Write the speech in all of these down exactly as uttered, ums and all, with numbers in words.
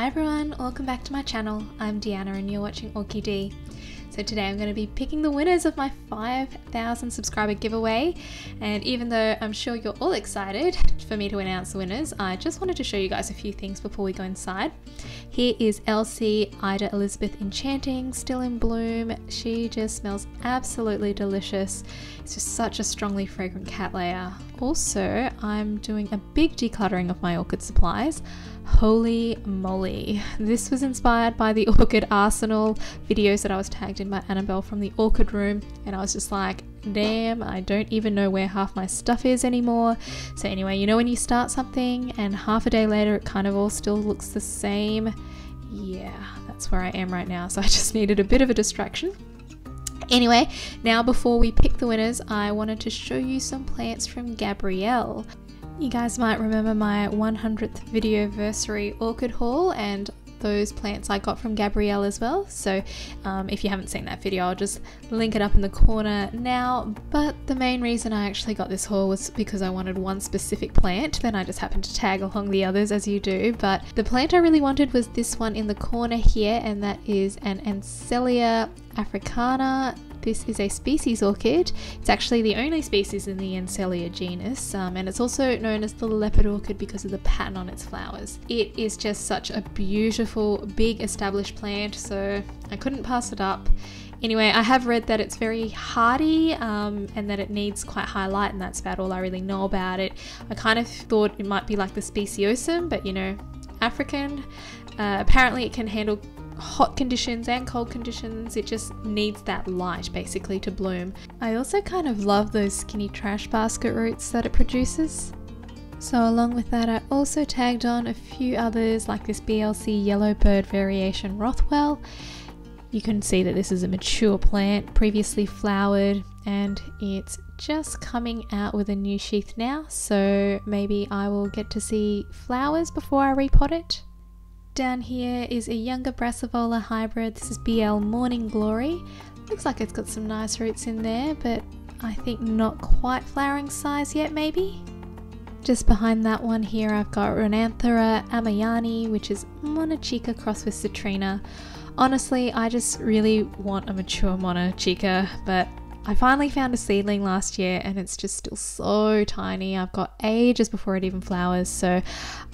Hi everyone, welcome back to my channel. I'm Deanna and you're watching Orky D. So today I'm going to be picking the winners of my five thousand subscriber giveaway, and even though I'm sure you're all excited for me to announce the winners, I just wanted to show you guys a few things before we go inside. Here is L C, Ida Elizabeth Enchanting, still in bloom. She just smells absolutely delicious. It's just such a strongly fragrant Cattleya. Also, I'm doing a big decluttering of my orchid supplies. Holy moly. This was inspired by the orchid arsenal videos that I was tagged in by Annabelle from the orchid room, and I was just like, damn, I don't even know where half my stuff is anymore. So anyway, you know when you start something and half a day later it kind of all still looks the same? Yeah, that's where I am right now, so I just needed a bit of a distraction. Anyway, now before we pick the winners, I wanted to show you some plants from Gabrielle. You guys might remember my one hundredth video-versary orchid haul and those plants I got from Gabrielle as well, so um, if you haven't seen that video, I'll just link it up in the corner now. But the main reason I actually got this haul was because I wanted one specific plant, then I just happened to tag along the others as you do, but the plant I really wanted was this one in the corner here, and that is an Ansellia africana. This is a species orchid. It's actually the only species in the Ansellia genus, um, and it's also known as the leopard orchid because of the pattern on its flowers. It is just such a beautiful, big, established plant, so I couldn't pass it up. Anyway, I have read that it's very hardy um, and that it needs quite high light, and that's about all I really know about it. I kind of thought it might be like the speciosum, but you know, African. Uh, apparently it can handle hot conditions and cold conditions. It just needs that light basically to bloom. I also kind of love those skinny trash basket roots that it produces. So along with that, I also tagged on a few others like this B L C yellow bird variation Rothwell. You can see that this is a mature plant, previously flowered, and it's just coming out with a new sheath now, so maybe I will get to see flowers before I repot it. Down here is a younger Brassavola hybrid. This is B L Morning Glory. Looks like it's got some nice roots in there, but I think not quite flowering size yet maybe. Just behind that one here I've got Renanthera Amayani, which is Monachica crossed with Citrina. Honestly, I just really want a mature Monachica, but I finally found a seedling last year and it's just still so tiny. I've got ages before it even flowers, so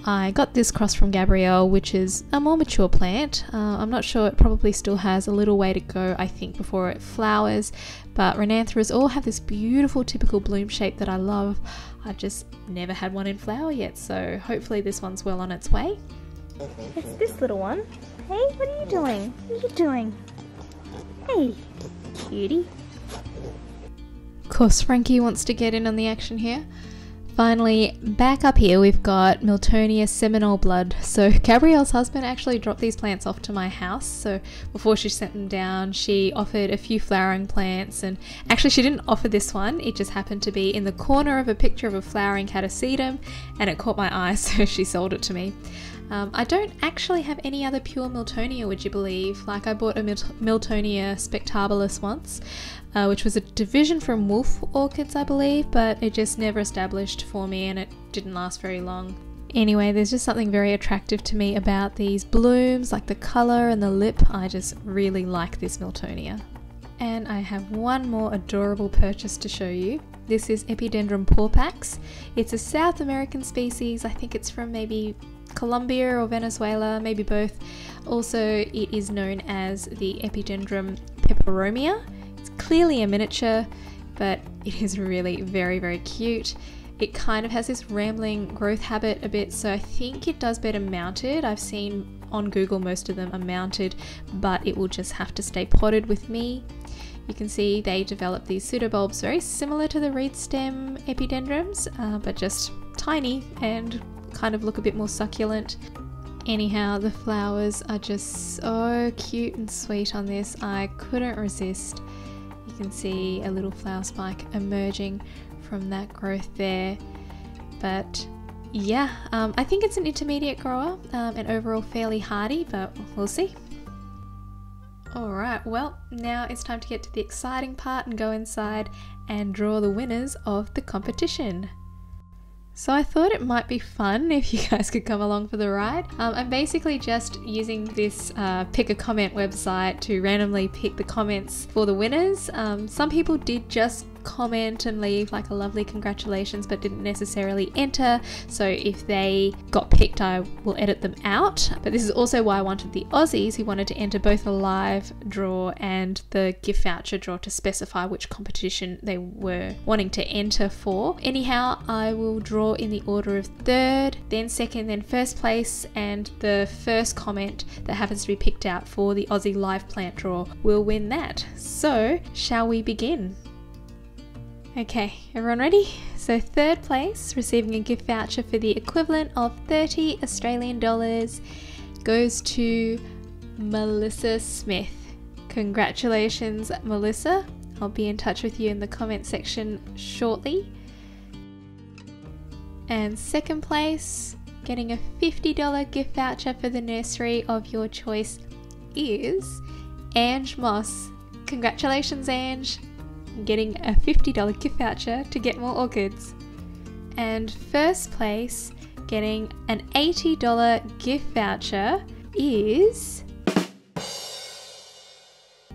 I got this cross from Gabrielle, which is a more mature plant. Uh, I'm not sure, it probably still has a little way to go, I think, before it flowers, but Renantheras all have this beautiful typical bloom shape that I love. I've just never had one in flower yet, so hopefully this one's well on its way. It's this little one. Hey, what are you doing? What are you doing? Hey, cutie. Of course, Frankie wants to get in on the action here. Finally, back up here we've got Miltonia Seminole Blood. So Gabrielle's husband actually dropped these plants off to my house, so before she sent them down she offered a few flowering plants, and actually she didn't offer this one, it just happened to be in the corner of a picture of a flowering Catasetum and it caught my eye, so she sold it to me. Um, I don't actually have any other pure Miltonia, would you believe? Like, I bought a Mil Miltonia spectabilis once, uh, which was a division from wolf orchids, I believe, but it just never established for me and it didn't last very long. Anyway, there's just something very attractive to me about these blooms, like the colour and the lip. I just really like this Miltonia. And I have one more adorable purchase to show you. This is Epidendrum porpax. It's a South American species. I think it's from maybe Colombia or Venezuela, maybe both. Also, it is known as the Epidendrum peperomia. It's clearly a miniature, but it is really very, very cute. It kind of has this rambling growth habit a bit, so I think it does better mounted. I've seen on Google most of them are mounted, but it will just have to stay potted with me. You can see they develop these pseudobulbs very similar to the reed stem epidendrums, uh, but just tiny and kind of look a bit more succulent. Anyhow, the flowers are just so cute and sweet on this. I couldn't resist. You can see a little flower spike emerging from that growth there. But yeah, um, I think it's an intermediate grower um, and overall fairly hardy, but we'll see. Alright, well, now it's time to get to the exciting part and go inside and draw the winners of the competition. So I thought it might be fun if you guys could come along for the ride. Um, I'm basically just using this uh, pick a comment website to randomly pick the comments for the winners. Um, some people did just comment and leave like a lovely congratulations but didn't necessarily enter, so if they got picked I will edit them out. But this is also why I wanted the Aussies who wanted to enter both the live draw and the gift voucher draw to specify which competition they were wanting to enter for. Anyhow, I will draw in the order of third, then second, then first place, and the first comment that happens to be picked out for the Aussie live plant draw will win that. So shall we begin? Okay, everyone ready? So third place, receiving a gift voucher for the equivalent of thirty Australian dollars, goes to Melissa Smith. Congratulations, Melissa. I'll be in touch with you in the comment section shortly. And second place, getting a fifty dollar gift voucher for the nursery of your choice, is Ange Moss. Congratulations, Ange. Getting a fifty dollar gift voucher to get more orchids. And first place, getting an eighty dollar gift voucher, is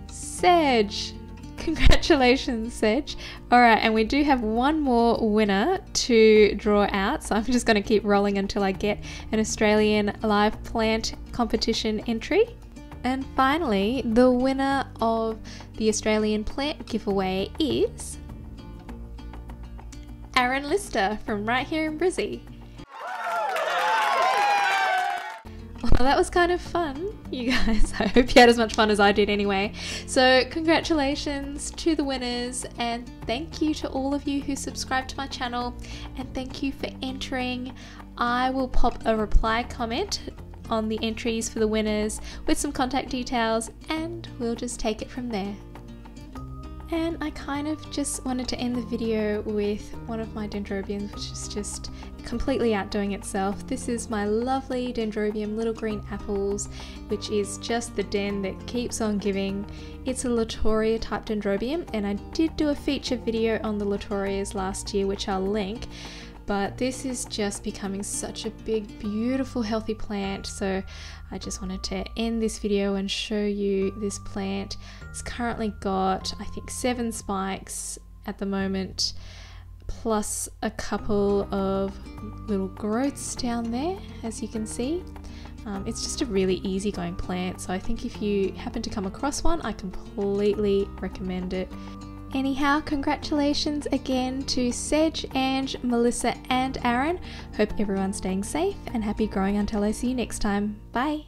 Sedge. Congratulations, Sedge. Alright, and we do have one more winner to draw out, so I'm just going to keep rolling until I get an Australian live plant competition entry. And finally, the winner of the Australian plant giveaway is Aaron Lister from right here in Brizzy. Well, that was kind of fun, you guys. I hope you had as much fun as I did anyway. So congratulations to the winners, and thank you to all of you who subscribed to my channel, and thank you for entering. I will pop a reply comment on the entries for the winners with some contact details, and we'll just take it from there. And I kind of just wanted to end the video with one of my dendrobiums, which is just completely outdoing itself. This is my lovely Dendrobium Little Green Apples, which is just the den that keeps on giving. It's a Latouria type dendrobium, and I did do a feature video on the Latourias last year, which I'll link. But this is just becoming such a big, beautiful, healthy plant, so I just wanted to end this video and show you this plant. It's currently got, I think, seven spikes at the moment, plus a couple of little growths down there, as you can see. Um, it's just a really easygoing plant, so I think if you happen to come across one, I completely recommend it. Anyhow, congratulations again to Sedge, Ange, Melissa and Aaron. Hope everyone's staying safe and happy growing until I see you next time. Bye!